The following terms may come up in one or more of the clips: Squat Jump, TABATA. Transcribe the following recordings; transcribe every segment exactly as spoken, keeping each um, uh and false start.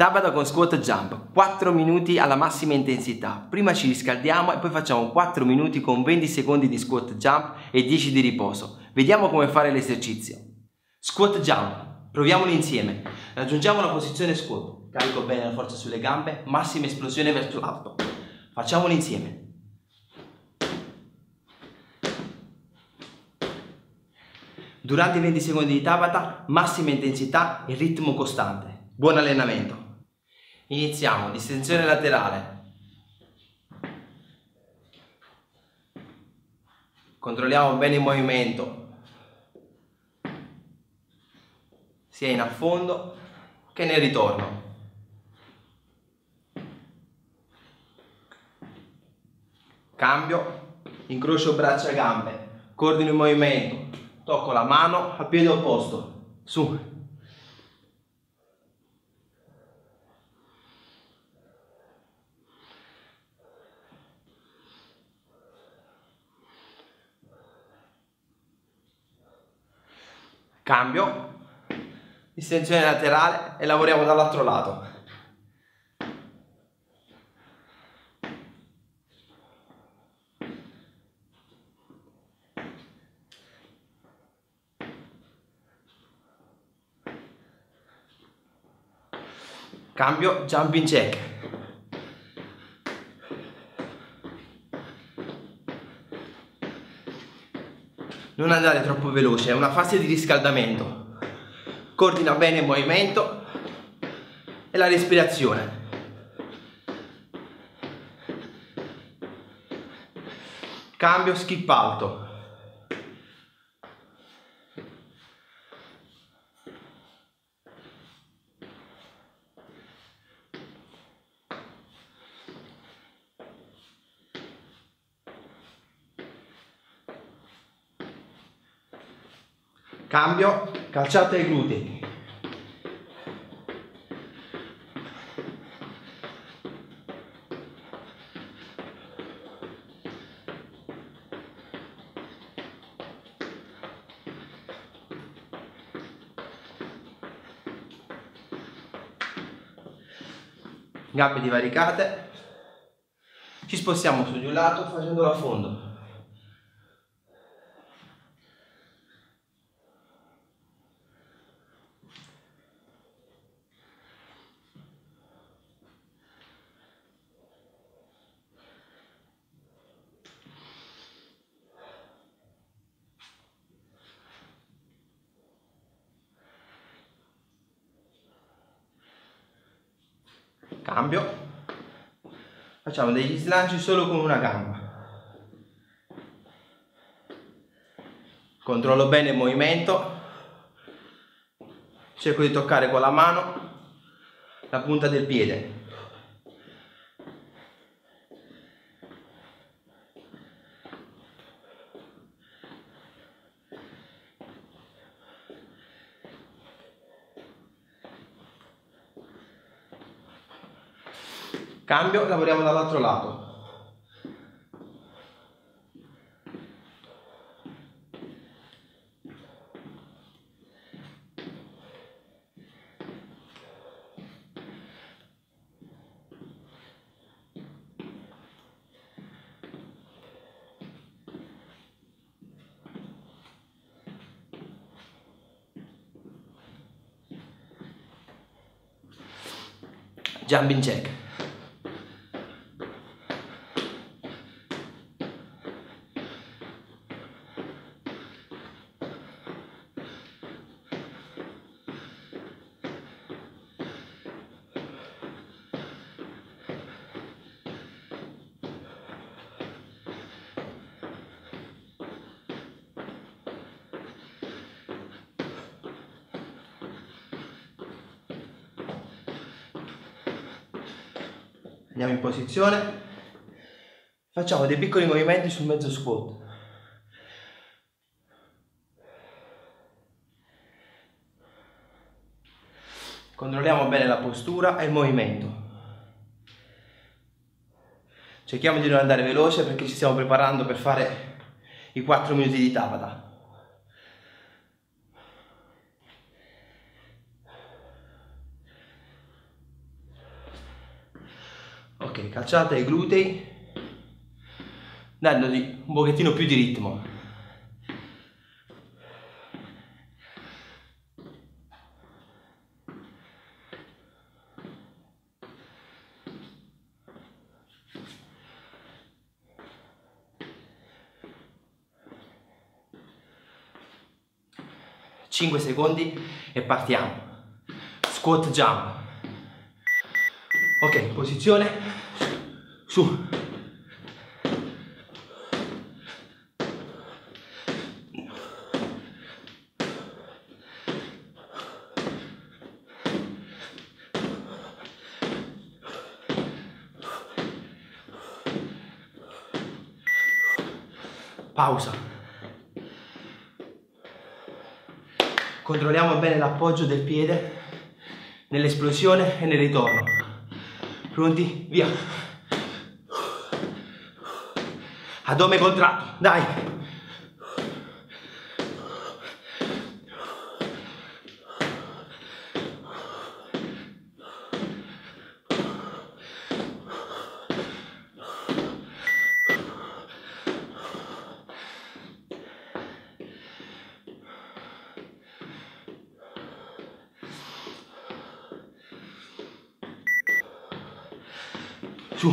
Tabata con squat jump, quattro minuti alla massima intensità. Prima ci riscaldiamo e poi facciamo quattro minuti con venti secondi di squat jump e dieci di riposo. Vediamo come fare l'esercizio. Squat jump, proviamolo insieme. Raggiungiamo la posizione squat, carico bene la forza sulle gambe, massima esplosione verso l'alto. Facciamolo insieme. Durante i venti secondi di Tabata, massima intensità e ritmo costante. Buon allenamento! Iniziamo, distensione laterale, controlliamo bene il movimento, sia in affondo che nel ritorno. Cambio, incrocio braccia e gambe, coordino il movimento, tocco la mano al piede opposto, su. Cambio, distensione laterale e lavoriamo dall'altro lato. Cambio, jumping jack. Non andare troppo veloce, è una fase di riscaldamento. Coordina bene il movimento e la respirazione. Cambio, skip alto. Cambio, calciata ai glutei. Gambe divaricate. Ci spostiamo su di un lato facendolo a fondo. Cambio, facciamo degli slanci solo con una gamba, controllo bene il movimento, cerco di toccare con la mano la punta del piede. Cambio, lavoriamo dall'altro lato. Jumping jack. Andiamo in posizione, facciamo dei piccoli movimenti sul mezzo squat. Controlliamo bene la postura e il movimento. Cerchiamo di non andare veloce perché ci stiamo preparando per fare i quattro minuti di Tabata. Ok, cacciata ai glutei, dandogli un pochettino più di ritmo. cinque secondi e partiamo. Squat jump. Ok, posizione. Su. Pausa. Controlliamo bene l'appoggio del piede nell'esplosione e nel ritorno. Pronti? Via! Addome contratto, dai! Su.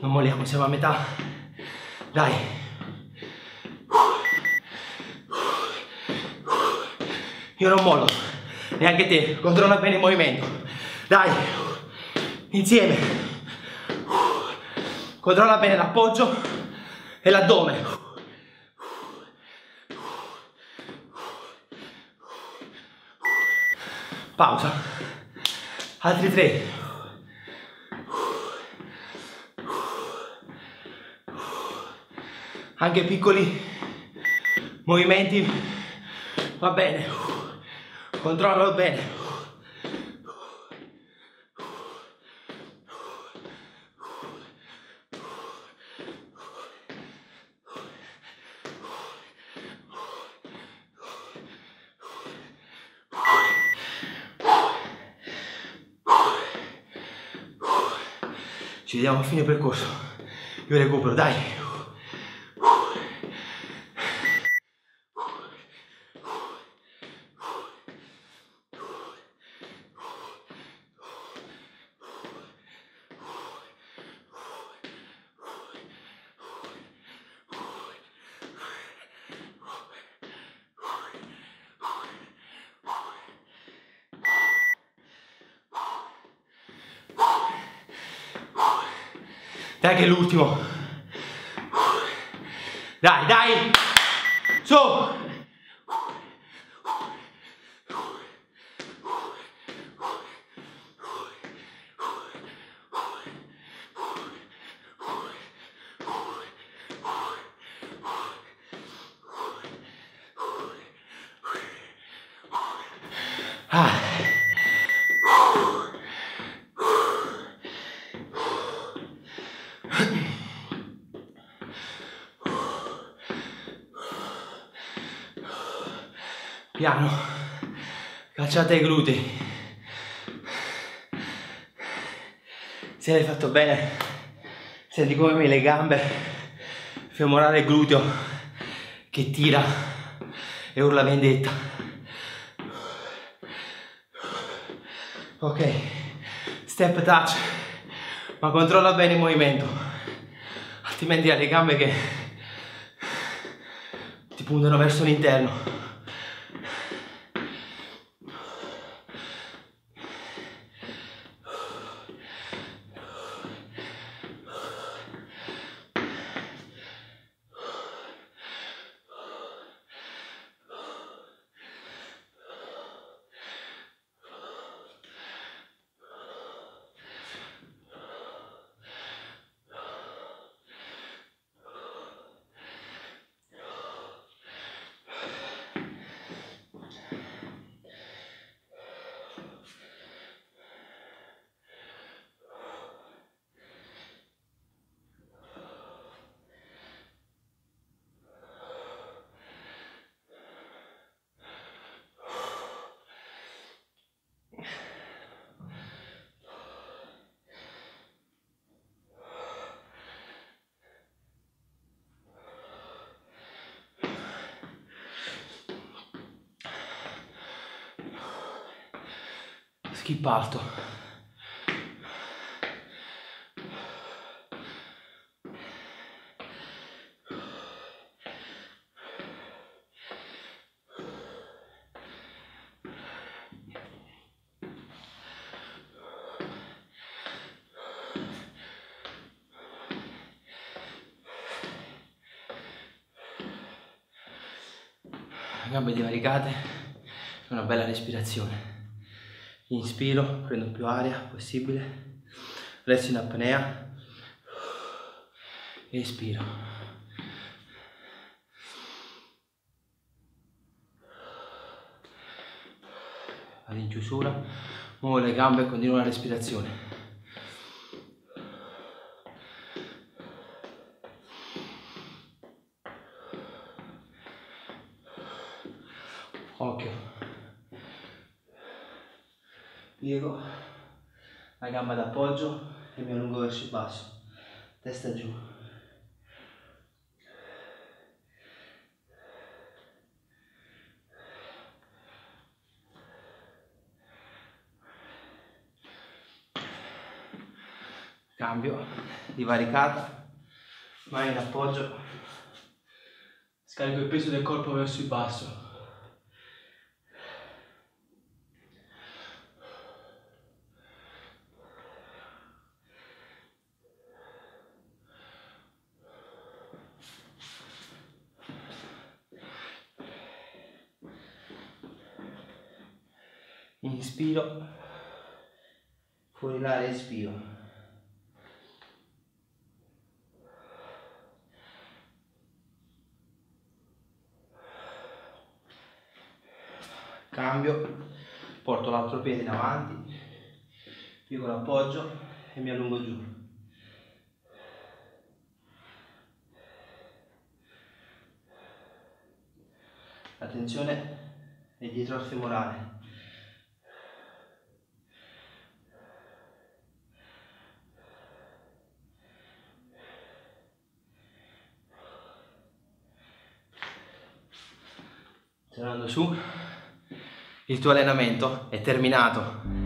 Non molliamo, siamo a metà. Dai. Io non mollo, neanche te. Controlla bene il movimento. Dai. Insieme. Controlla bene l'appoggio e l'addome. Pausa. Altri tre. Anche piccoli movimenti, va bene, controllalo bene. Ci vediamo a fine percorso, io recupero, dai. Dai che è l'ultimo. Dai, dai. Su. Ah. Piano, cacciate i glutei. Se l'hai fatto bene, senti come le gambe, femorale e gluteo che tira e urla vendetta. Ok, step touch, ma controlla bene il movimento, altrimenti hai le gambe che ti puntano verso l'interno. skip alto. Gambe divaricate, una bella respirazione. Inspiro, prendo più aria possibile, resto in apnea, espiro. Vado in chiusura, muovo le gambe e continuo la respirazione. Occhio, piego la gamba d'appoggio e mi allungo verso il basso, testa giù, cambio, divaricata, mani d'appoggio, scarico il peso del corpo verso il basso. Inspiro, fuori l'aria, espiro. Cambio, porto l'altro piede in avanti, piego l'appoggio e mi allungo giù. L'attenzione è dietro al femorale. Tornando su, il tuo allenamento è terminato.